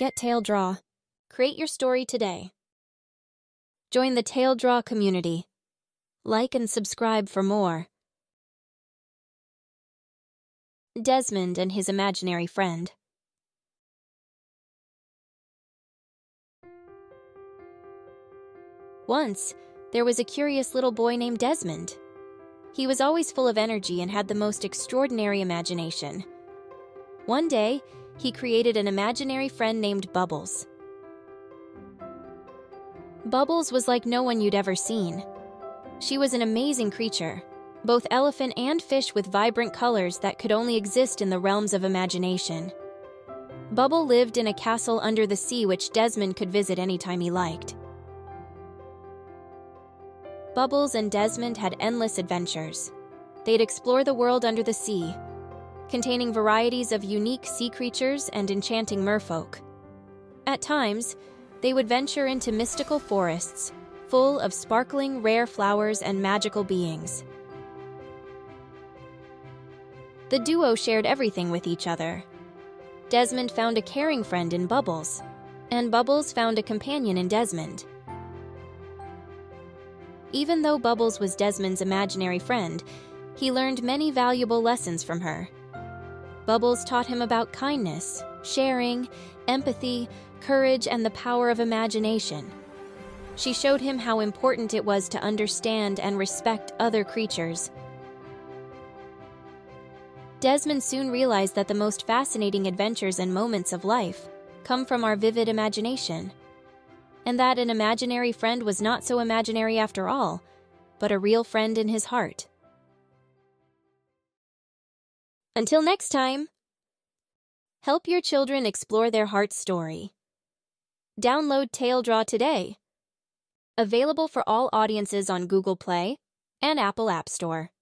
Get TaleDraw. Create your story today. Join the TaleDraw community. Like and subscribe for more. Desmond and his imaginary friend. Once, there was a curious little boy named Desmond. He was always full of energy and had the most extraordinary imagination. One day, he created an imaginary friend named Bubbles. Bubbles was like no one you'd ever seen. She was an amazing creature, both elephant and fish with vibrant colors that could only exist in the realms of imagination. Bubble lived in a castle under the sea which Desmond could visit anytime he liked. Bubbles and Desmond had endless adventures. They'd explore the world under the sea, containing varieties of unique sea creatures and enchanting merfolk. At times, they would venture into mystical forests, full of sparkling rare flowers and magical beings. The duo shared everything with each other. Desmond found a caring friend in Bubbles, and Bubbles found a companion in Desmond. Even though Bubbles was Desmond's imaginary friend, he learned many valuable lessons from her. Bubbles taught him about kindness, sharing, empathy, courage, and the power of imagination. She showed him how important it was to understand and respect other creatures. Desmond soon realized that the most fascinating adventures and moments of life come from our vivid imagination, and that an imaginary friend was not so imaginary after all, but a real friend in his heart. Until next time, help your children explore their heart's story. Download TaleDraw today. Available for all audiences on Google Play and Apple App Store.